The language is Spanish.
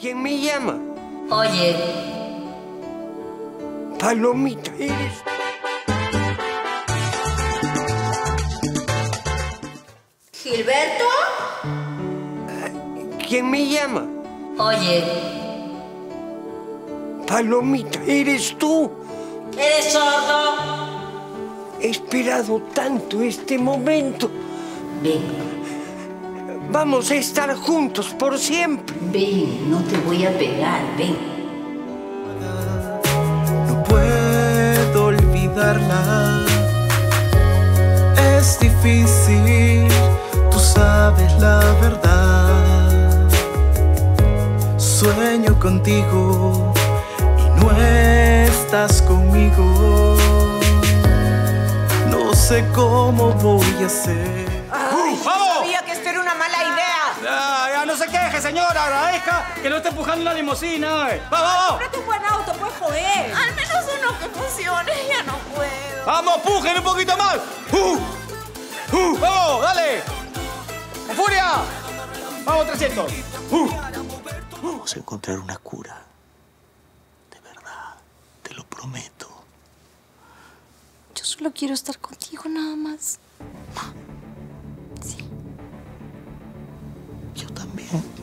¿Quién me llama? Oye. Palomita eres. ¿Gilberto? ¿Quién me llama? Oye. Palomita, ¿eres tú? ¿Eres sordo? He esperado tanto este momento. Ven. Vamos a estar juntos por siempre. Ven, no te voy a pegar, ven. No puedo olvidarla. Es difícil, tú sabes la verdad. Sueño contigo y no estás conmigo. No sé cómo voy a hacer. Señora, agradezca que no esté empujando la limusina, ¿eh? ¡Vamos! ¡Cómprate un buen auto, pues, joder! Al menos uno que funcione, ya no puedo. ¡Vamos, pujen un poquito más! ¡Vamos, dale! ¡Con furia! ¡Vamos, 300! Vamos a encontrar una cura. De verdad, te lo prometo. Yo solo quiero estar contigo, nada más. Sí. Yo también.